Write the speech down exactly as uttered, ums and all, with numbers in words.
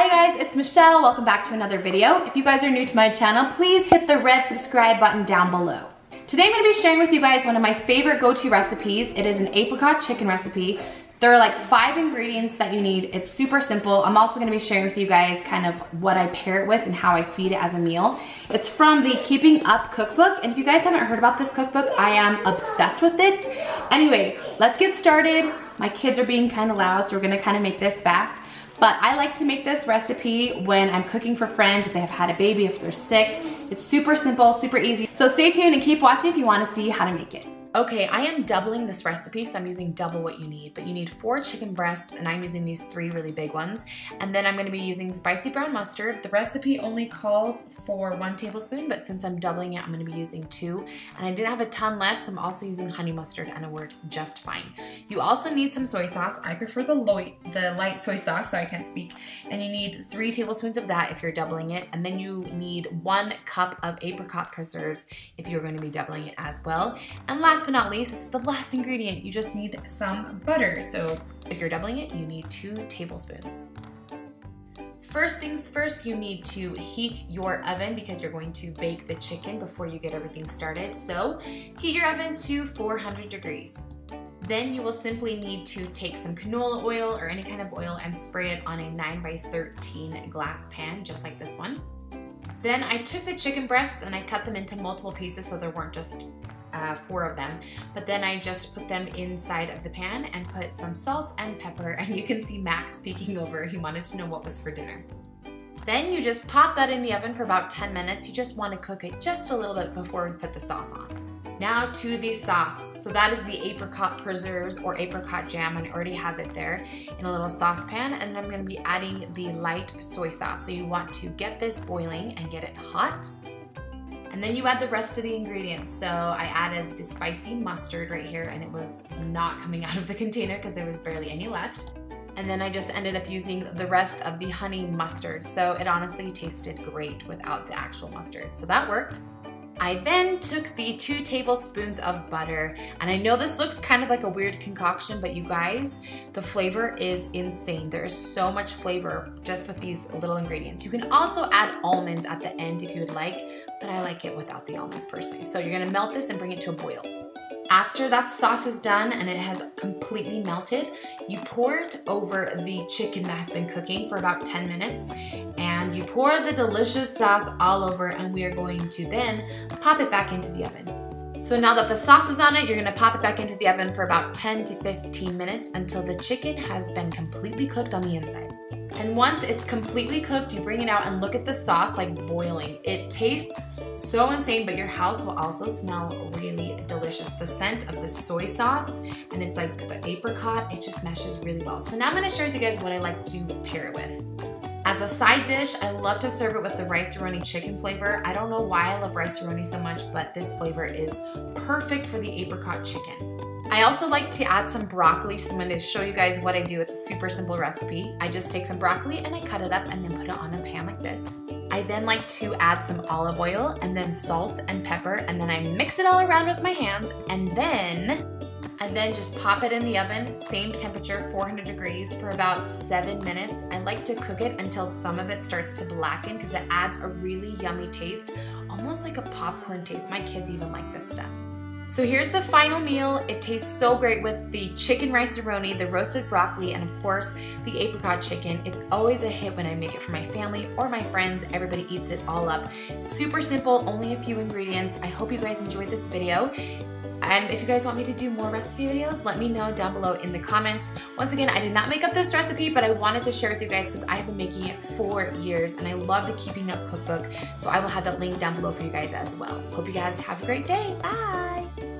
Hi guys, it's Michelle. Welcome back to another video. If you guys are new to my channel, please hit the red subscribe button down below. Today I'm going to be sharing with you guys one of my favorite go-to recipes. It is an apricot chicken recipe. There are like five ingredients that you need. It's super simple. I'm also going to be sharing with you guys kind of what I pair it with and how I feed it as a meal. It's from the Keeping Up Cookbook. And if you guys haven't heard about this cookbook, I am obsessed with it. Anyway, let's get started. My kids are being kind of loud, so we're going to kind of make this fast. But I like to make this recipe when I'm cooking for friends, if they have had a baby, if they're sick. It's super simple, super easy. So stay tuned and keep watching if you want to see how to make it. Okay, I am doubling this recipe, so I'm using double what you need, but you need four chicken breasts, and I'm using these three really big ones. And then I'm gonna be using spicy brown mustard. The recipe only calls for one tablespoon, but since I'm doubling it, I'm gonna be using two. And I didn't have a ton left, so I'm also using honey mustard, and it worked just fine. You also need some soy sauce. I prefer the, the light soy sauce, so I can't speak. And you need three tablespoons of that if you're doubling it. And then you need one cup of apricot preserves if you're gonna be doubling it as well. And last Last but not least, this is the last ingredient. You just need some butter. So if you're doubling it, you need two tablespoons. First things first, you need to heat your oven because you're going to bake the chicken before you get everything started. So heat your oven to four hundred degrees. Then you will simply need to take some canola oil or any kind of oil and spray it on a nine by thirteen glass pan, just like this one. Then I took the chicken breasts and I cut them into multiple pieces so there weren't just Uh, four of them, but then I just put them inside of the pan and put some salt and pepper, and you can see Max peeking over. He wanted to know what was for dinner. Then you just pop that in the oven for about ten minutes. You just want to cook it just a little bit before we put the sauce on. Now to the sauce. So that is the apricot preserves or apricot jam, and I already have it there in a little saucepan, and I'm going to be adding the light soy sauce. So you want to get this boiling and get it hot. And then you add the rest of the ingredients. So I added the spicy mustard right here, and it was not coming out of the container because there was barely any left. And then I just ended up using the rest of the honey mustard. So it honestly tasted great without the actual mustard. So that worked. I then took the two tablespoons of butter, and I know this looks kind of like a weird concoction, but you guys, the flavor is insane. There is so much flavor just with these little ingredients. You can also add almonds at the end if you would like, but I like it without the almonds personally. So you're gonna melt this and bring it to a boil. After that sauce is done and it has completely melted, you pour it over the chicken that has been cooking for about ten minutes, and you pour the delicious sauce all over, and we are going to then pop it back into the oven. So now that the sauce is on it, you're gonna pop it back into the oven for about ten to fifteen minutes until the chicken has been completely cooked on the inside. And once it's completely cooked, you bring it out and look at the sauce like boiling. It tastes so insane, but your house will also smell really delicious. The scent of the soy sauce, and it's like the apricot, it just meshes really well. So now I'm gonna share with you guys what I like to pair it with. As a side dish, I love to serve it with the Rice-A-Roni chicken flavor. I don't know why I love Rice-A-Roni so much, but this flavor is perfect for the apricot chicken. I also like to add some broccoli, so I'm going to show you guys what I do. It's a super simple recipe. I just take some broccoli and I cut it up and then put it on a pan like this. I then like to add some olive oil and then salt and pepper, and then I mix it all around with my hands, and then and then just pop it in the oven, same temperature, four hundred degrees, for about seven minutes. I like to cook it until some of it starts to blacken because it adds a really yummy taste, almost like a popcorn taste. My kids even like this stuff. So here's the final meal. It tastes so great with the chicken Rice-A-Roni, the roasted broccoli, and of course, the apricot chicken. It's always a hit when I make it for my family or my friends. Everybody eats it all up. Super simple, only a few ingredients. I hope you guys enjoyed this video. And if you guys want me to do more recipe videos, let me know down below in the comments. Once again, I did not make up this recipe, but I wanted to share with you guys because I've been making it for years, and I love the Keeping Up Cookbook, so I will have that link down below for you guys as well. Hope you guys have a great day. Bye!